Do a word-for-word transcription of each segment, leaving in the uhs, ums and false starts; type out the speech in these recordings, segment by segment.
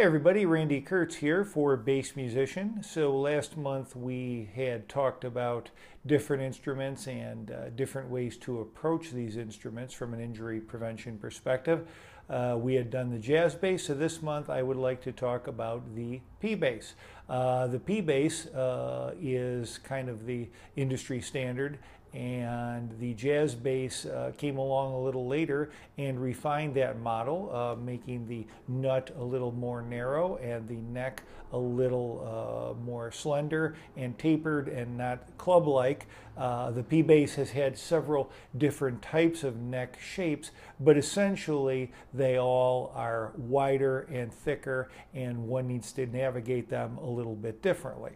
Hey everybody, Randy Kertz here for Bass Musician. So last month we had talked about different instruments and uh, different ways to approach these instruments from an injury prevention perspective. Uh, we had done the jazz bass, so this month I would like to talk about the P bass. Uh, the P bass uh, is kind of the industry standard, and the jazz bass uh, came along a little later and refined that model, uh, making the nut a little more narrow and the neck a little uh, more slender and tapered and not club-like. Uh, the P bass has had several different types of neck shapes, but essentially they all are wider and thicker, and one needs to navigate them a little bit differently.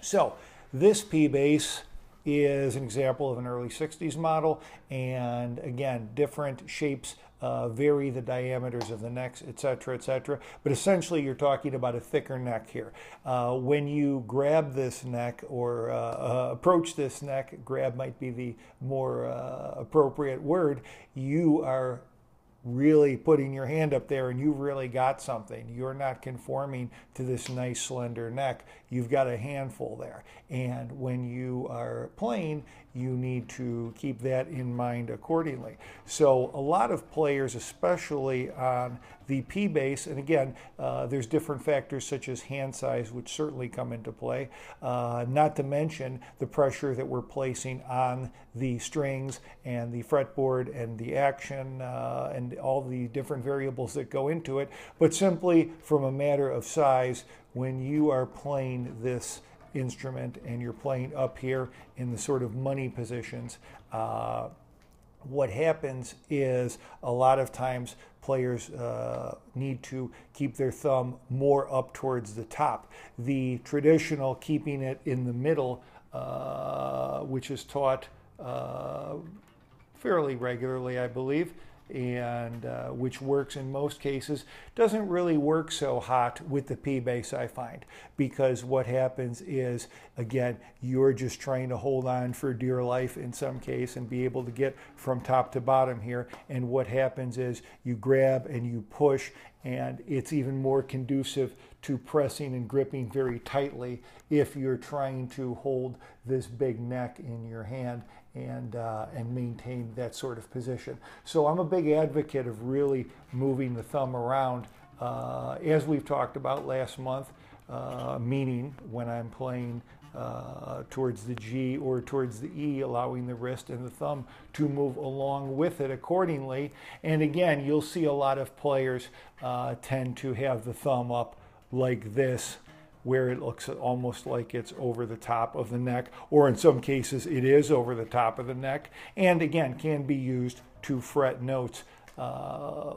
So this P bass is an example of an early sixties model, and again, different shapes uh, vary the diameters of the necks, etc., et cetera. But essentially, you're talking about a thicker neck here. Uh, when you grab this neck or uh, uh, approach this neck, grab might be the more uh, appropriate word, you are really putting your hand up there and you've really got something. You're not conforming to this nice slender neck. You've got a handful there. And when you are playing, you need to keep that in mind accordingly. So a lot of players, especially on the P bass, and again, uh, there's different factors such as hand size, which certainly come into play, uh, not to mention the pressure that we're placing on the strings and the fretboard and the action uh, and all the different variables that go into it, but simply from a matter of size, when you are playing this instrument and you're playing up here in the sort of money positions, uh, what happens is a lot of times players uh, need to keep their thumb more up towards the top. The traditional keeping it in the middle, uh, which is taught uh, fairly regularly, I believe, and uh, which works in most cases, doesn't really work so hot with the P bass, I find, because what happens is, again, you're just trying to hold on for dear life in some case and be able to get from top to bottom here, and what happens is you grab and you push, and it's even more conducive to pressing and gripping very tightly if you're trying to hold this big neck in your hand and uh, and maintain that sort of position. So I'm a big advocate of really moving the thumb around, uh, as we've talked about last month, uh, meaning when I'm playing uh, towards the G or towards the E, allowing the wrist and the thumb to move along with it accordingly. And again, you'll see a lot of players uh, tend to have the thumb up like this, where it looks almost like it's over the top of the neck, or in some cases it is over the top of the neck, and again can be used to fret notes uh,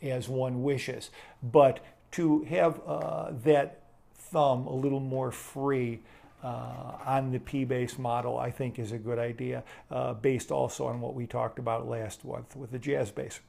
as one wishes. But to have uh, that thumb a little more free Uh, on the P bass model, I think is a good idea, uh, based also on what we talked about last month with the jazz bass.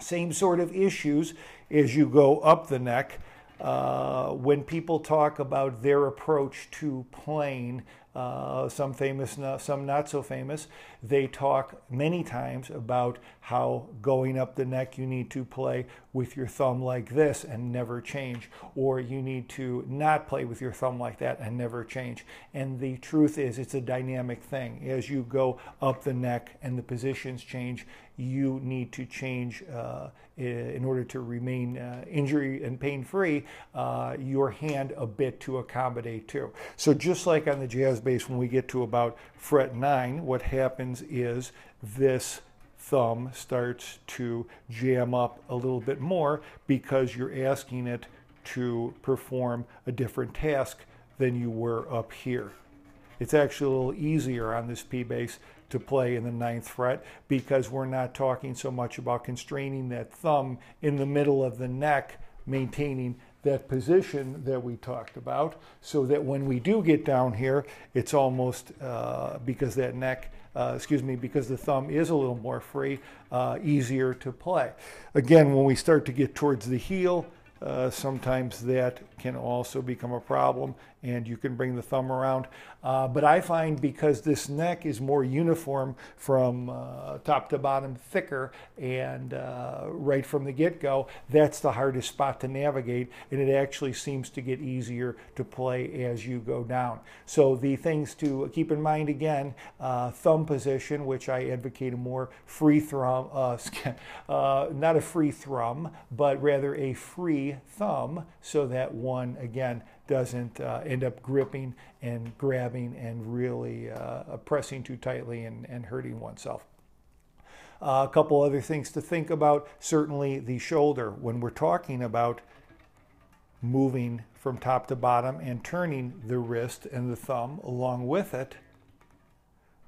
Same sort of issues as you go up the neck. Uh, when people talk about their approach to playing, uh, some famous, some not so famous, they talk many times about how going up the neck you need to play with your thumb like this and never change, or you need to not play with your thumb like that and never change. And the truth is, it's a dynamic thing. As you go up the neck and the positions change, you need to change uh, in order to remain uh, injury and pain-free, uh, your hand a bit to accommodate too. So just like on the jazz bass, when we get to about fret nine, what happens is this thumb starts to jam up a little bit more because you're asking it to perform a different task than you were up here. It's actually a little easier on this P bass to play in the ninth fret because we're not talking so much about constraining that thumb in the middle of the neck, maintaining that position that we talked about, so that when we do get down here, it's almost uh, because that neck, uh, excuse me, because the thumb is a little more free, uh, easier to play. Again, when we start to get towards the heel, uh, sometimes that can also become a problem, and you can bring the thumb around. Uh, but I find, because this neck is more uniform from uh, top to bottom, thicker, and uh, right from the get-go, that's the hardest spot to navigate, and it actually seems to get easier to play as you go down. So the things to keep in mind, again, uh, thumb position, which I advocate a more free thumb, uh, uh, not a free thumb, but rather a free thumb, so that one, again, doesn't uh, end up gripping and grabbing and really uh, pressing too tightly and, and hurting oneself. Uh, a couple other things to think about, certainly the shoulder. When we're talking about moving from top to bottom and turning the wrist and the thumb along with it,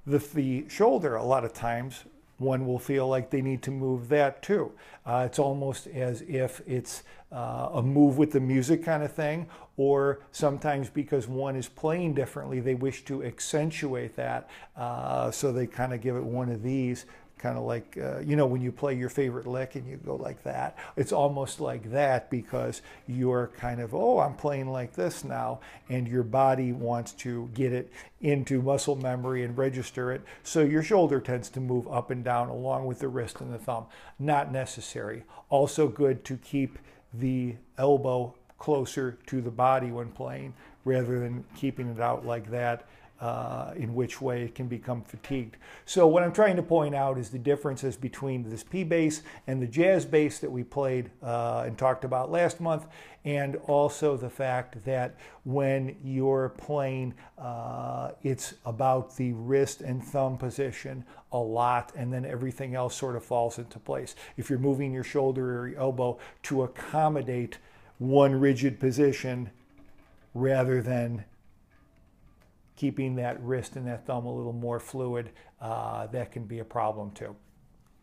the, the shoulder, a lot of times, one will feel like they need to move that too. Uh, it's almost as if it's uh, a move with the music kind of thing, or sometimes because one is playing differently, they wish to accentuate that, uh, so they kind of give it one of these, kind of like, uh, you know, when you play your favorite lick and you go like that. It's almost like that, because you're kind of, oh, I'm playing like this now, and your body wants to get it into muscle memory and register it. So your shoulder tends to move up and down along with the wrist and the thumb. Not necessary. Also good to keep the elbow closer to the body when playing, rather than keeping it out like that, Uh, in which way it can become fatigued. So what I'm trying to point out is the differences between this P bass and the jazz bass that we played uh, and talked about last month, and also the fact that when you're playing, uh, it's about the wrist and thumb position a lot, and then everything else sort of falls into place. If you're moving your shoulder or your elbow to accommodate one rigid position rather than keeping that wrist and that thumb a little more fluid, uh, that can be a problem too.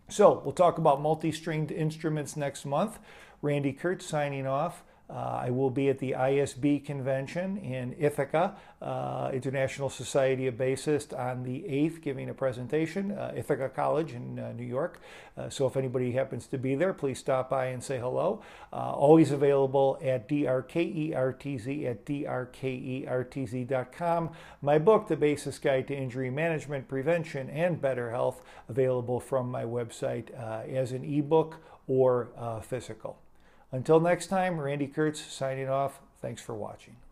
So we'll talk about multi-stringed instruments next month. Randy Kertz signing off. Uh, I will be at the I S B convention in Ithaca, uh, International Society of Bassists, on the eighth, giving a presentation, uh, Ithaca College in uh, New York. Uh, so if anybody happens to be there, please stop by and say hello. Uh, always available at drkertz at drkertz dot com. My book, The Bassist's Guide to Injury Management, Prevention, and Better Health, available from my website uh, as an ebook or uh, physical. Until next time, Randy Kertz signing off. Thanks for watching.